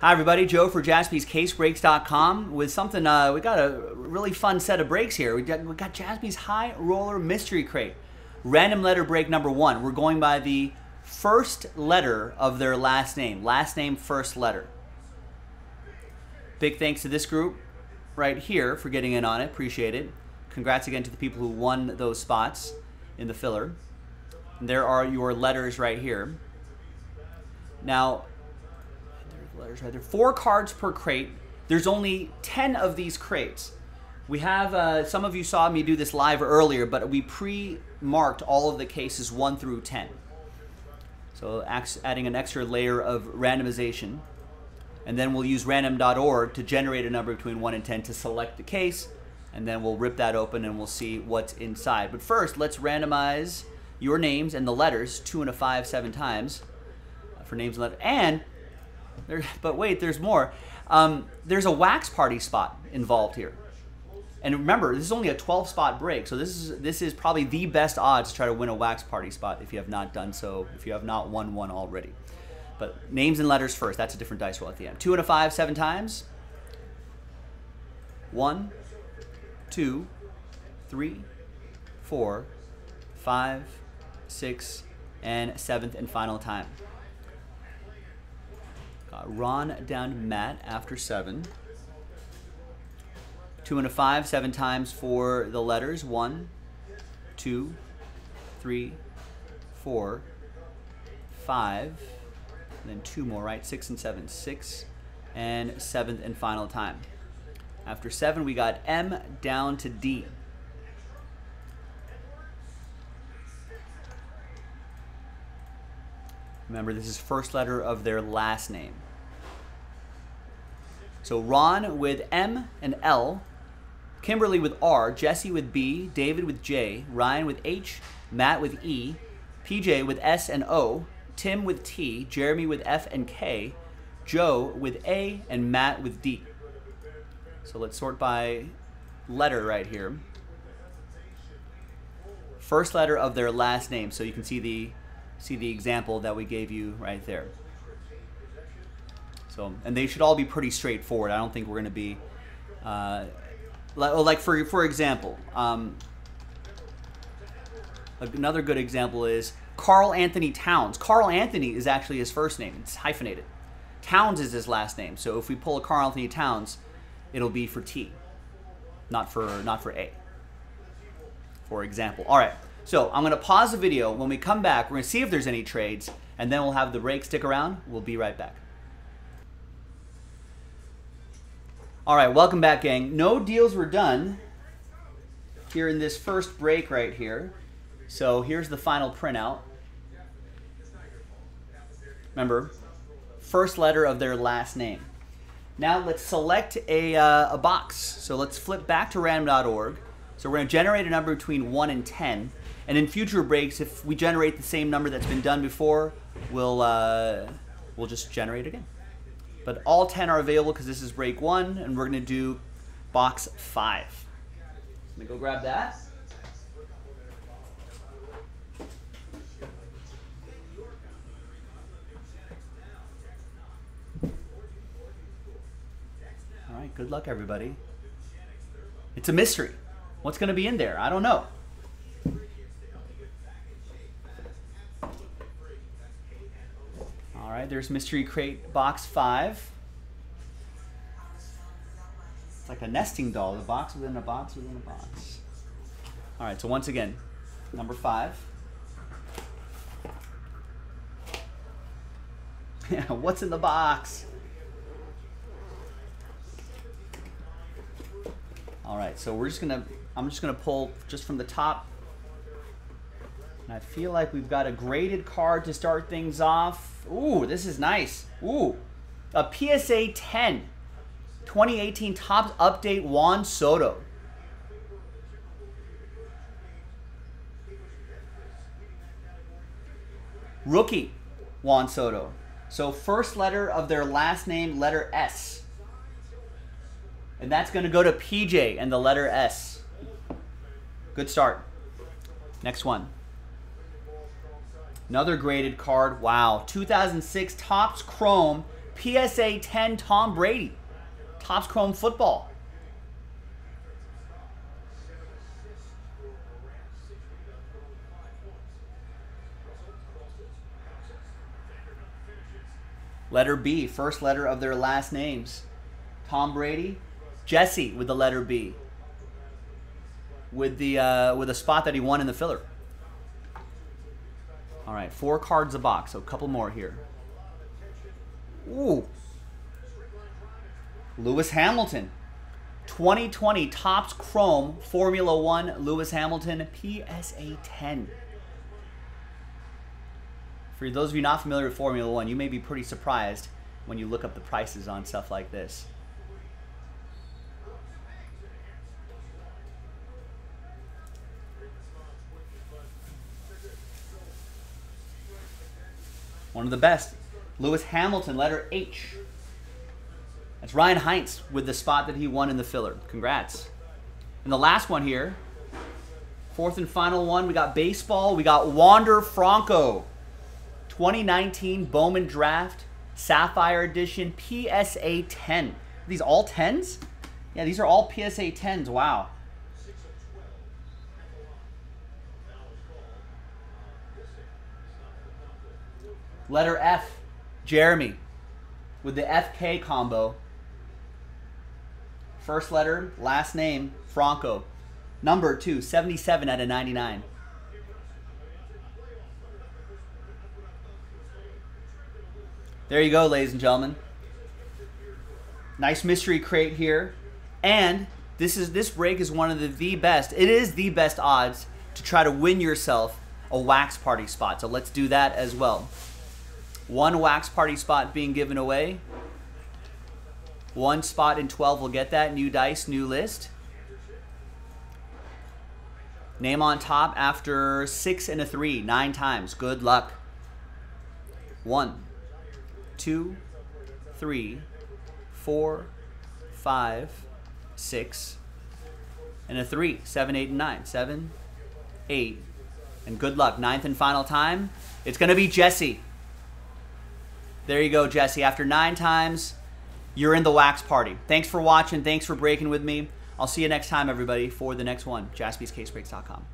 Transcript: Hi everybody, Joe for Jaspy's CaseBreaks.com with something. We got a really fun set of breaks here. We got Jaspy's High Roller Mystery Crate. Random letter break number 1. We're going by the first letter of their last name. Last name, first letter. Big thanks to this group right here for getting in on it. Appreciate it. Congrats again to the people who won those spots in the filler. And there are your letters right here. Now, letters right there. 4 cards per crate. There's only 10 of these crates. We have, some of you saw me do this live earlier, but we pre-marked all of the cases 1 through 10. So adding an extra layer of randomization. And then we'll use random.org to generate a number between 1 and 10 to select the case. And then we'll rip that open and we'll see what's inside. But first, let's randomize your names and the letters 2 and a 5, 7 times for names and letters. And but wait, there's more. There's a wax party spot involved here. And remember, this is only a 12-spot break, so this is probably the best odds to try to win a wax party spot if you have not done so, if you have not won one already. But names and letters first. That's a different dice roll at the end. 2 and a 5, 7 times. 1, 2, 3, 4, 5, 6, and 7th and final time. Ron down to Matt after 7. 2 and a 5, 7 times for the letters. 1, 2, 3, 4, 5. And then 2 more, right? 6 and 7. 6 and 7th and final time. After 7, we got M down to D. Remember, this is first letter of their last name. So Ron with M and L, Kimberly with R, Jesse with B, David with J, Ryan with H, Matt with E, PJ with S and O, Tim with T, Jeremy with F and K, Joe with A, and Matt with D. So let's sort by letter right here. First letter of their last name, so you can see the example that we gave you right there. So, and they should all be pretty straightforward. I don't think we're going to be like for example, another good example is Carl Anthony Towns. Carl Anthony is actually his first name. It's hyphenated. Towns is his last name. So if we pull a Carl Anthony Towns, it'll be for T, not for A. For example. All right. So I'm going to pause the video. When we come back, we're going to see if there's any trades, and then we'll have the break. Stick around. We'll be right back. All right, welcome back, gang. No deals were done here in this first break right here. So here's the final printout. Remember, first letter of their last name. Now let's select a box. So let's flip back to random.org. So we're going to generate a number between 1 and 10. And in future breaks, if we generate the same number that's been done before, we'll just generate again. But all 10 are available because this is break 1, and we're going to do box 5. Let me go grab that. All right, good luck, everybody. It's a mystery. What's going to be in there? I don't know. All right, there's Mystery Crate Box 5. It's like a nesting doll, the box within a box within a box. All right, so once again, number 5. Yeah, what's in the box? All right, so we're just going to... I'm just going to pull just from the top. And I feel like we've got a graded card to start things off. Ooh, this is nice. Ooh, a PSA 10, 2018 Topps Update Juan Soto. Rookie Juan Soto. So first letter of their last name, letter S. And that's going to go to PJ and the letter S. Good start. Next one. Another graded card. Wow. 2006 Topps Chrome PSA 10 Tom Brady. Topps Chrome football. Letter B, first letter of their last names. Tom Brady, Jesse with the letter B. With a spot that he won in the filler. All right, 4 cards a box, so a couple more here. Ooh. Lewis Hamilton. 2020 Topps Chrome Formula One Lewis Hamilton PSA 10. For those of you not familiar with Formula One, you may be pretty surprised when you look up the prices on stuff like this. One of the best. Lewis Hamilton, letter H. That's Ryan Heinz with the spot that he won in the filler. Congrats. And the last one here, 4th and final one, we got baseball. We got Wander Franco. 2019 Bowman Draft, Sapphire Edition, PSA 10. Are these all 10s? Yeah, these are all PSA 10s. Wow. Letter F, Jeremy, with the FK combo. First letter, last name, Franco. Number 2, 77 out of 99. There you go, ladies and gentlemen. Nice mystery crate here. And this break is one of the best. It is the best odds to try to win yourself a wax party spot. So let's do that as well. 1 wax party spot being given away. 1 spot in 12 will get that. New dice, new list. Name on top after 6 and a 3, 9 times. Good luck. 1, 2, 3, 4, 5, 6, and a 3. 7, 8, and 9. 7, 8, and good luck. 9th and final time. It's going to be Jesse. There you go, Jesse. After 9 times, you're in the wax party. Thanks for watching. Thanks for breaking with me. I'll see you next time, everybody, for the next one. Jaspy's CaseBreaks.com.